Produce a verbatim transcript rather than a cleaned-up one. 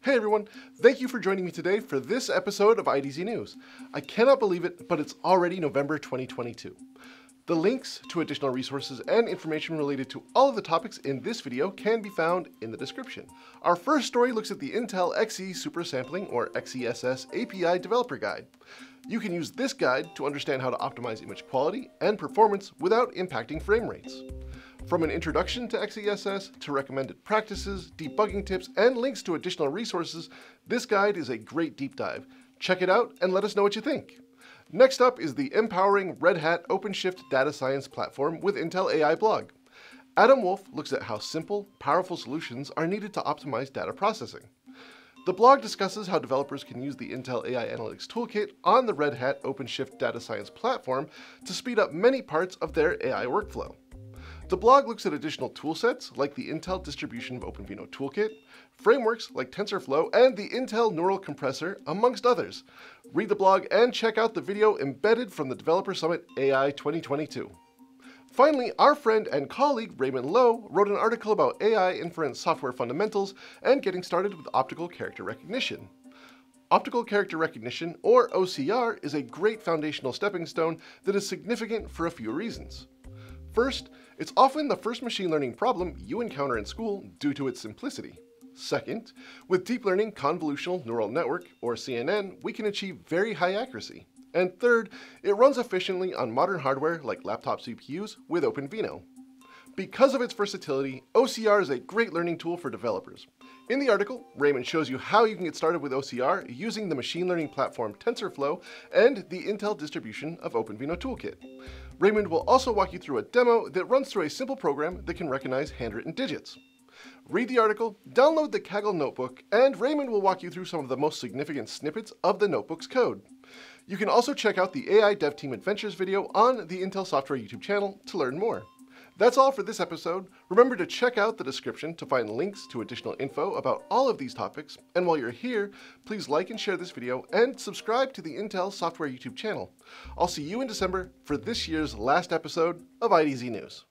Hey everyone, thank you for joining me today for this episode of I D Z News. I cannot believe it, but it's already November twenty twenty-two. The links to additional resources and information related to all of the topics in this video can be found in the description. Our first story looks at the Intel Xe Super Sampling or X E S S A P I Developer Guide. You can use this guide to understand how to optimize image quality and performance without impacting frame rates. From an introduction to X E S S, to recommended practices, debugging tips, and links to additional resources, this guide is a great deep dive. Check it out and let us know what you think. Next up is the Empowering Red Hat OpenShift Data Science Platform with Intel A I blog. Adam Wolf looks at how simple, powerful solutions are needed to optimize data processing. The blog discusses how developers can use the Intel A I Analytics Toolkit on the Red Hat OpenShift Data Science Platform to speed up many parts of their A I workflow. The blog looks at additional toolsets like the Intel distribution of OpenVINO toolkit, frameworks like TensorFlow, and the Intel neural compressor, amongst others. Read the blog and check out the video embedded from the Developer Summit A I twenty twenty-two. Finally, our friend and colleague Raymond Lo wrote an article about A I inference software fundamentals and getting started with optical character recognition. Optical character recognition, or O C R, is a great foundational stepping stone that is significant for a few reasons. First, it's often the first machine learning problem you encounter in school due to its simplicity. Second, with deep learning convolutional neural network, or C N N, we can achieve very high accuracy. And third, it runs efficiently on modern hardware like laptop C P Us with OpenVINO. Because of its versatility, O C R is a great learning tool for developers. In the article, Raymond shows you how you can get started with O C R using the machine learning platform TensorFlow and the Intel distribution of OpenVINO Toolkit. Raymond will also walk you through a demo that runs through a simple program that can recognize handwritten digits. Read the article, download the Kaggle notebook, and Raymond will walk you through some of the most significant snippets of the notebook's code. You can also check out the A I Dev Team Adventures video on the Intel Software YouTube channel to learn more. That's all for this episode. Remember to check out the description to find links to additional info about all of these topics. And while you're here, please like and share this video and subscribe to the Intel Software YouTube channel. I'll see you in December for this year's last episode of I D Z News.